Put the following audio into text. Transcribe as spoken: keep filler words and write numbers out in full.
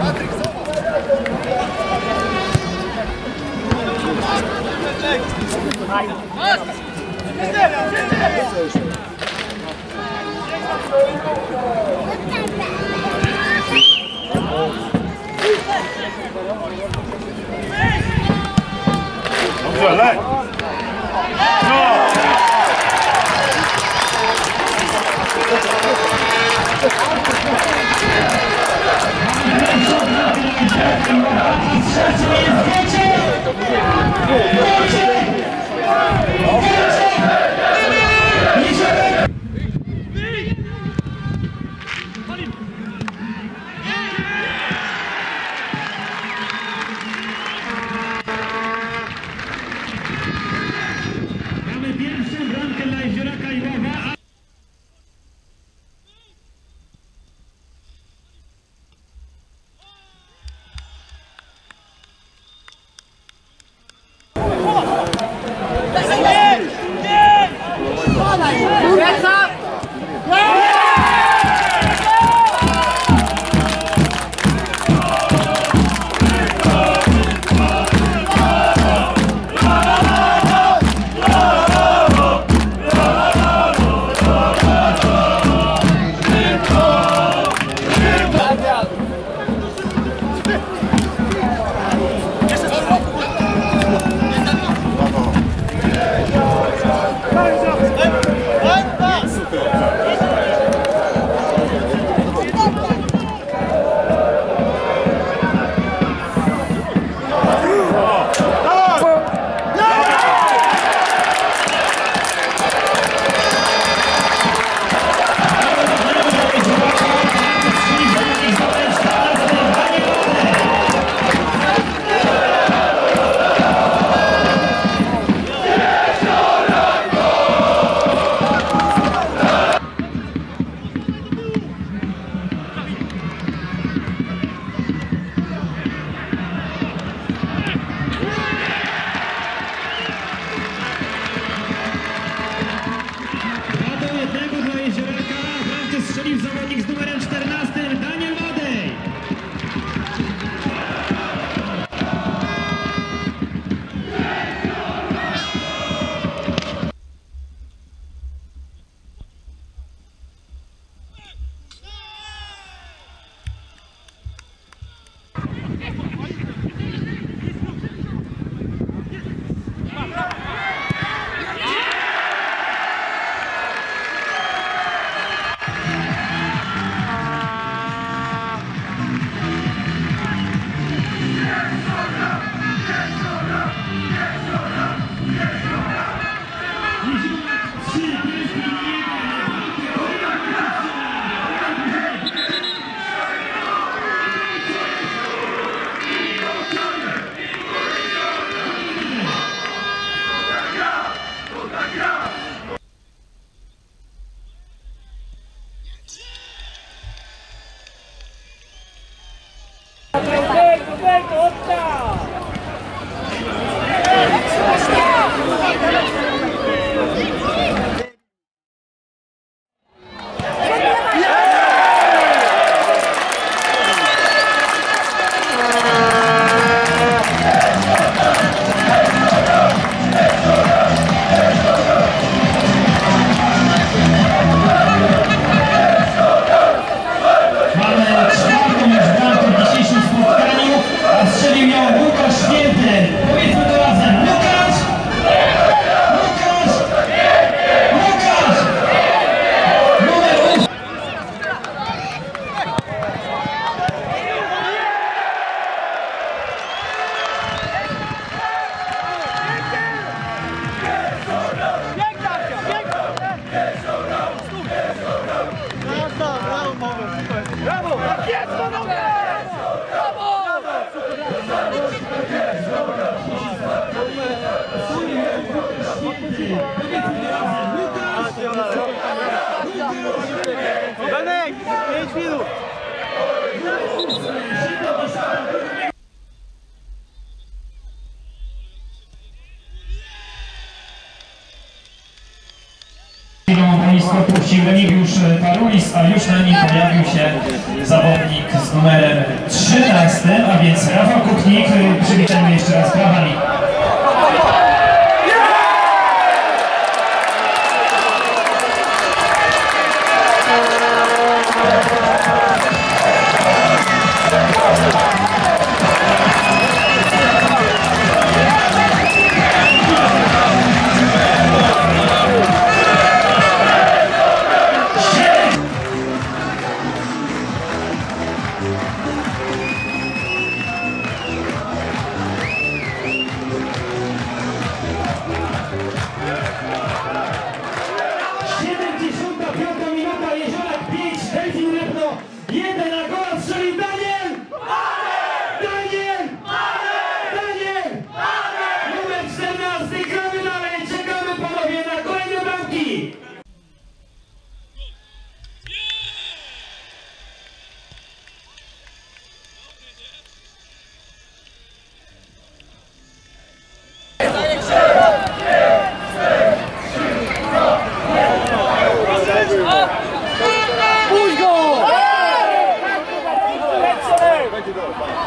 Dobrze, leć! Dziękuję. miejscu opuścił Remigiusz Parulis, a już na nim pojawił się zawodnik z numerem trzynastym, a więc Rafał Kuchnik. Przywitajmy jeszcze raz brawami. Thank you.